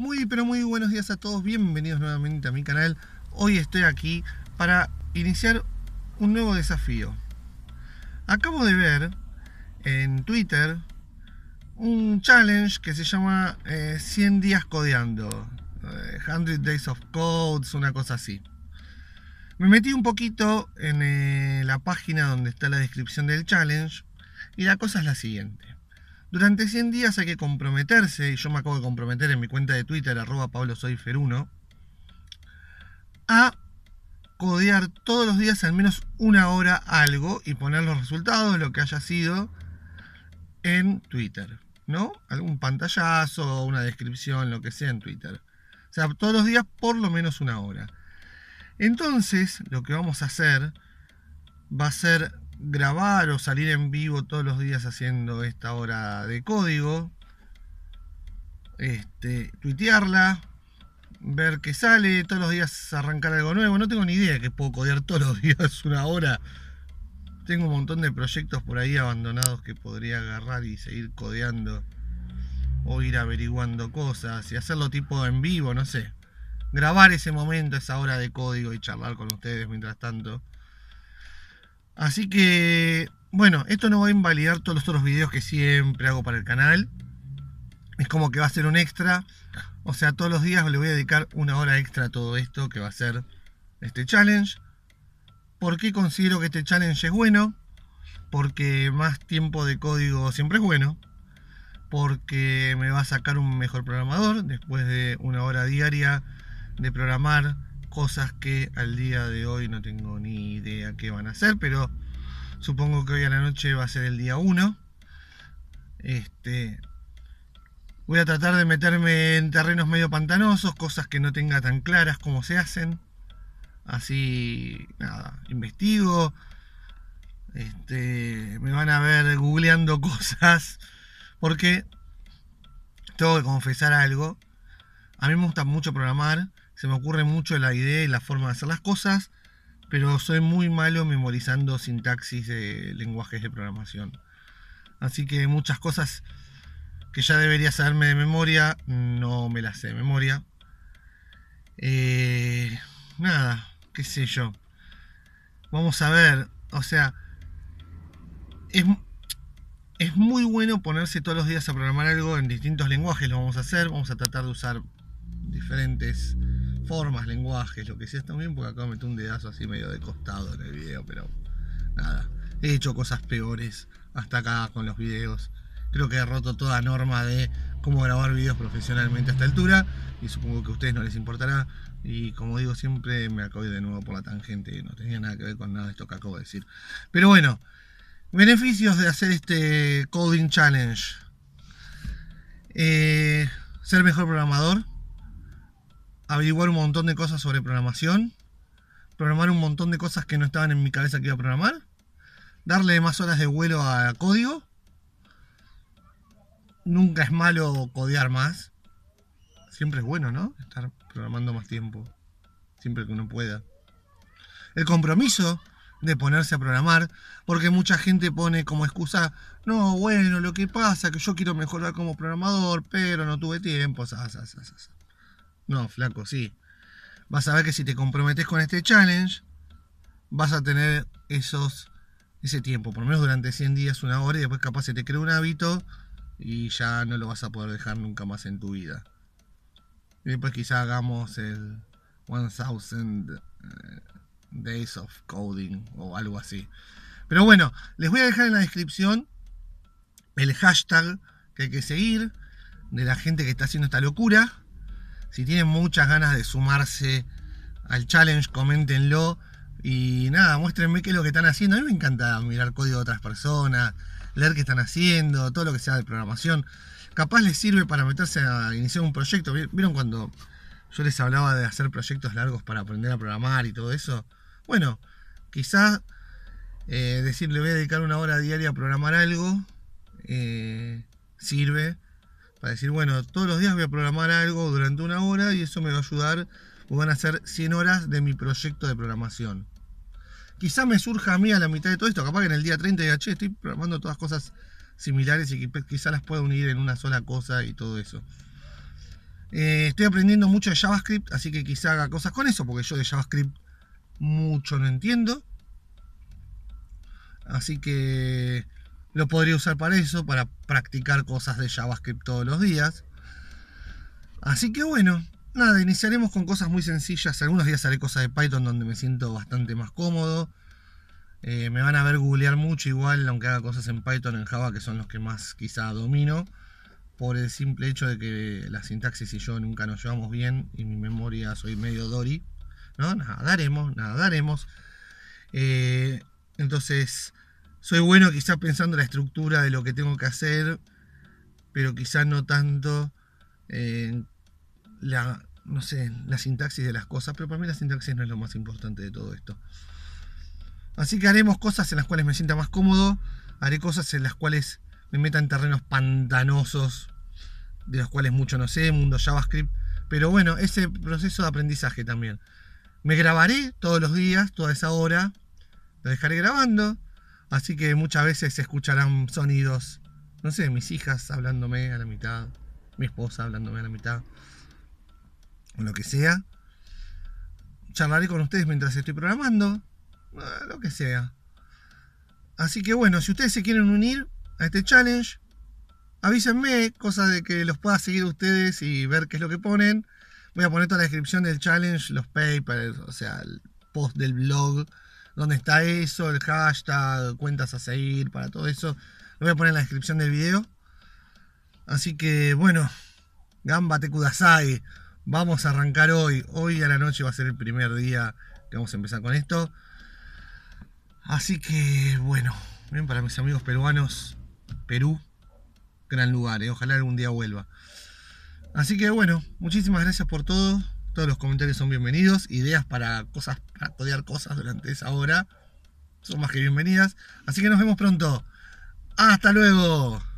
Muy pero muy buenos días a todos, bienvenidos nuevamente a mi canal. Hoy estoy aquí para iniciar un nuevo desafío. Acabo de ver en Twitter un challenge que se llama 100 días codeando, 100 Days of Code, una cosa así. Me metí un poquito en la página donde está la descripción del challenge y la cosa es la siguiente. Durante 100 días hay que comprometerse, y yo me acabo de comprometer en mi cuenta de Twitter, @pablosoifer1, a codear todos los días al menos una hora algo y poner los resultados, lo que haya sido, en Twitter, ¿no? Algún pantallazo, una descripción, lo que sea en Twitter. O sea, todos los días por lo menos una hora. Entonces, lo que vamos a hacer va a ser grabar o salir en vivo todos los días haciendo esta hora de código, tuitearla, ver qué sale, todos los días arrancar algo nuevo. No tengo ni idea de que puedo codear todos los días una hora. Tengo un montón de proyectos por ahí abandonados que podría agarrar y seguir codeando o ir averiguando cosas y hacerlo tipo en vivo, no sé, grabar ese momento, esa hora de código y charlar con ustedes mientras tanto. Así que, bueno, esto no va a invalidar todos los otros videos que siempre hago para el canal. Es como que va a ser un extra. O sea, todos los días le voy a dedicar una hora extra a todo esto que va a ser este challenge. ¿Por qué considero que este challenge es bueno? Porque más tiempo de código siempre es bueno. Porque me va a sacar un mejor programador después de una hora diaria de programar cosas que al día de hoy no tengo ni idea qué van a hacer, pero supongo que hoy a la noche va a ser el día 1. Voy a tratar de meterme en terrenos medio pantanosos, cosas que no tenga tan claras cómo se hacen. Así, nada, investigo. Me van a ver googleando cosas, porque tengo que confesar algo. A mí me gusta mucho programar. Se me ocurre mucho la idea y la forma de hacer las cosas, pero soy muy malo memorizando sintaxis de lenguajes de programación. Así que muchas cosas que ya debería saberme de memoria, no me las sé de memoria. Nada, qué sé yo. Vamos a ver, o sea, es muy bueno ponerse todos los días a programar algo en distintos lenguajes. Lo vamos a hacer, vamos a tratar de usar diferentes formas, lenguajes, lo que sea también, porque acá metí un dedazo así medio de costado en el video, pero nada, he hecho cosas peores hasta acá con los videos. Creo que he roto toda norma de cómo grabar videos profesionalmente a esta altura, y supongo que a ustedes no les importará. Y como digo siempre, me acabo de nuevo por la tangente, no tenía nada que ver con nada de esto que acabo de decir. Pero bueno, beneficios de hacer este coding challenge: ser mejor programador, averiguar un montón de cosas sobre programación, programar un montón de cosas que no estaban en mi cabeza que iba a programar, darle más horas de vuelo a código. Nunca es malo codear más. Siempre es bueno, ¿no? Estar programando más tiempo, siempre que uno pueda. El compromiso de ponerse a programar, porque mucha gente pone como excusa: no, bueno, lo que pasa es que yo quiero mejorar como programador, pero no tuve tiempo. No, flaco, sí. Vas a ver que si te comprometes con este challenge, vas a tener ese tiempo, por lo menos durante 100 días, una hora, y después capaz se te crea un hábito y ya no lo vas a poder dejar nunca más en tu vida. Y después quizá hagamos el 1000 Days of Coding o algo así. Pero bueno, les voy a dejar en la descripción el hashtag que hay que seguir de la gente que está haciendo esta locura. Si tienen muchas ganas de sumarse al challenge, coméntenlo. Y nada, muéstrenme qué es lo que están haciendo. A mí me encanta mirar código de otras personas, leer qué están haciendo, todo lo que sea de programación. Capaz les sirve para meterse a iniciar un proyecto. ¿Vieron cuando yo les hablaba de hacer proyectos largos para aprender a programar y todo eso? Bueno, quizás decirle voy a dedicar una hora diaria a programar algo sirve. Para decir, bueno, todos los días voy a programar algo durante una hora y eso me va a ayudar, o van a ser 100 horas de mi proyecto de programación. Quizá me surja a mí a la mitad de todo esto, capaz que en el día 30 diga, che, estoy programando todas cosas similares y quizá las pueda unir en una sola cosa y todo eso. Estoy aprendiendo mucho de JavaScript, así que quizá haga cosas con eso, porque yo de JavaScript mucho no entiendo. Así que lo podría usar para eso, para practicar cosas de JavaScript todos los días. Así que bueno, nada, iniciaremos con cosas muy sencillas. Algunos días haré cosas de Python donde me siento bastante más cómodo. Me van a ver googlear mucho igual, aunque haga cosas en Python, en Java, que son los que más quizá domino, por el simple hecho de que la sintaxis y yo nunca nos llevamos bien, y mi memoria soy medio Dory. ¿No? Nadaremos. Entonces, soy bueno quizá pensando la estructura de lo que tengo que hacer, pero quizá no tanto la sintaxis de las cosas, pero para mí la sintaxis no es lo más importante de todo esto. Así que haremos cosas en las cuales me sienta más cómodo, haré cosas en las cuales me meta en terrenos pantanosos, de los cuales mucho no sé, mundo JavaScript, pero bueno, ese proceso de aprendizaje también. Me grabaré todos los días, toda esa hora, lo dejaré grabando, así que muchas veces se escucharán sonidos, no sé, mis hijas hablándome a la mitad, mi esposa hablándome a la mitad, o lo que sea. Charlaré con ustedes mientras estoy programando, lo que sea. Así que bueno, si ustedes se quieren unir a este challenge, avísenme, cosas de que los pueda seguir ustedes y ver qué es lo que ponen. Voy a poner toda la descripción del challenge, los papers, o sea, el post del blog, donde está eso, el hashtag, cuentas a seguir, para todo eso. Lo voy a poner en la descripción del video. Así que bueno, Gambate Kudasai, vamos a arrancar hoy. Hoy a la noche va a ser el primer día que vamos a empezar con esto. Así que bueno, bien para mis amigos peruanos, Perú, gran lugar, ojalá algún día vuelva. Así que bueno, muchísimas gracias por todo. Todos los comentarios son bienvenidos. Ideas para cosas, para codear cosas durante esa hora, son más que bienvenidas. Así que nos vemos pronto. ¡Hasta luego!